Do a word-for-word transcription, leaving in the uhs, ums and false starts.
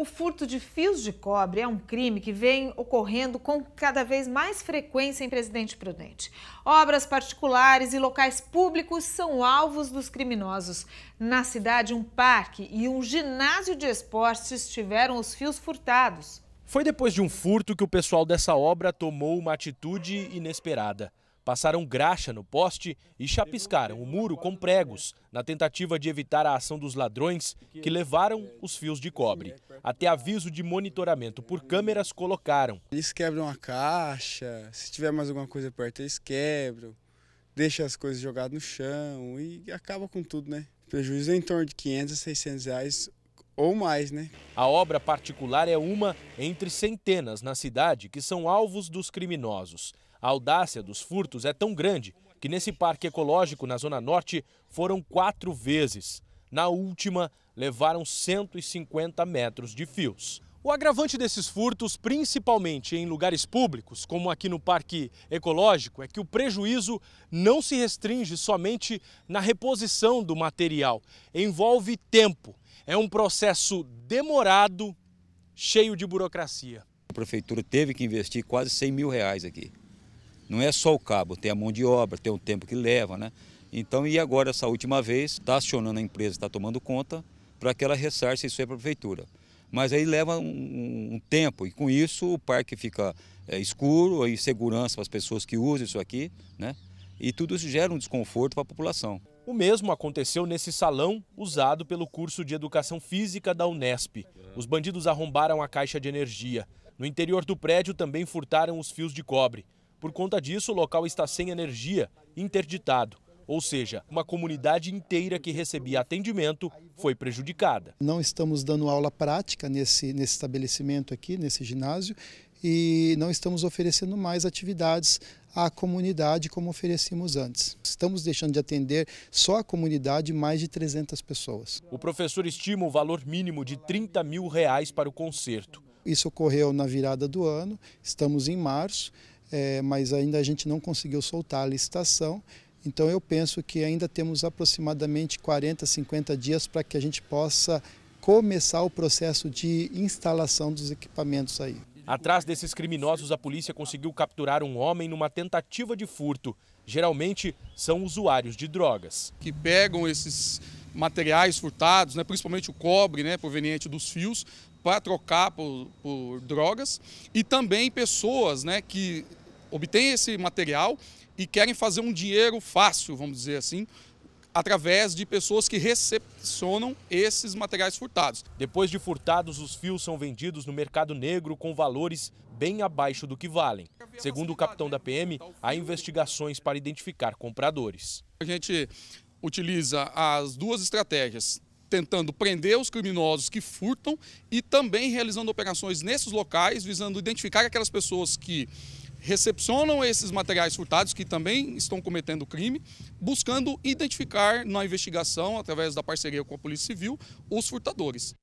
O furto de fios de cobre é um crime que vem ocorrendo com cada vez mais frequência em Presidente Prudente. Obras particulares e locais públicos são alvos dos criminosos. Na cidade, um parque e um ginásio de esportes tiveram os fios furtados. Foi depois de um furto que o pessoal dessa obra tomou uma atitude inesperada. Passaram graxa no poste e chapiscaram o muro com pregos, na tentativa de evitar a ação dos ladrões que levaram os fios de cobre. Até aviso de monitoramento por câmeras colocaram. Eles quebram a caixa, se tiver mais alguma coisa perto eles quebram, deixam as coisas jogadas no chão e acaba com tudo, né? O prejuízo é em torno de quinhentos a seiscentos reais ou mais, né? A obra particular é uma entre centenas na cidade que são alvos dos criminosos. A audácia dos furtos é tão grande que nesse parque ecológico na Zona Norte foram quatro vezes. Na última, levaram cento e cinquenta metros de fios. O agravante desses furtos, principalmente em lugares públicos, como aqui no Parque Ecológico, é que o prejuízo não se restringe somente na reposição do material. Envolve tempo. É um processo demorado, cheio de burocracia. A prefeitura teve que investir quase cem mil reais aqui. Não é só o cabo, tem a mão de obra, tem o tempo que leva, né? Então, e agora, essa última vez, está acionando a empresa, está tomando conta para que ela ressarça isso aí para a prefeitura. Mas aí leva um, um tempo e, com isso, o parque fica é, escuro, a insegurança para as pessoas que usam isso aqui, né? E tudo isso gera um desconforto para a população. O mesmo aconteceu nesse salão usado pelo curso de Educação Física da Unesp. Os bandidos arrombaram a caixa de energia. No interior do prédio também furtaram os fios de cobre. Por conta disso, o local está sem energia, interditado. Ou seja, uma comunidade inteira que recebia atendimento foi prejudicada. Não estamos dando aula prática nesse, nesse estabelecimento aqui, nesse ginásio, e não estamos oferecendo mais atividades à comunidade como oferecíamos antes. Estamos deixando de atender só a comunidade mais de trezentas pessoas. O professor estima o valor mínimo de trinta mil reais para o conserto. Isso ocorreu na virada do ano, estamos em março. É, mas ainda a gente não conseguiu soltar a licitação, então eu penso que ainda temos aproximadamente quarenta, cinquenta dias para que a gente possa começar o processo de instalação dos equipamentos aí. Atrás desses criminosos, a polícia conseguiu capturar um homem numa tentativa de furto. Geralmente são usuários de drogas. Que pegam esses materiais furtados, né, principalmente o cobre, né, proveniente dos fios, para trocar por, por drogas, e também pessoas, né, que obtêm esse material e querem fazer um dinheiro fácil, vamos dizer assim, através de pessoas que recepcionam esses materiais furtados. Depois de furtados, os fios são vendidos no mercado negro com valores bem abaixo do que valem. Segundo o capitão da P M, há investigações para identificar compradores. A gente utiliza as duas estratégias, tentando prender os criminosos que furtam e também realizando operações nesses locais, visando identificar aquelas pessoas que recepcionam esses materiais furtados, que também estão cometendo crime, buscando identificar na investigação, através da parceria com a Polícia Civil, os furtadores.